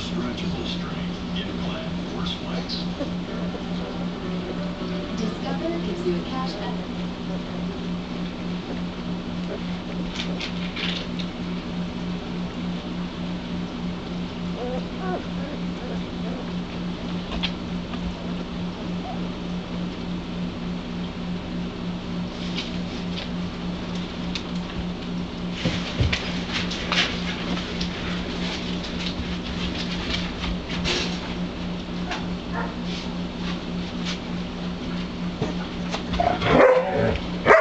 stretchable string, yet glad for spikes. Discover gives you a cash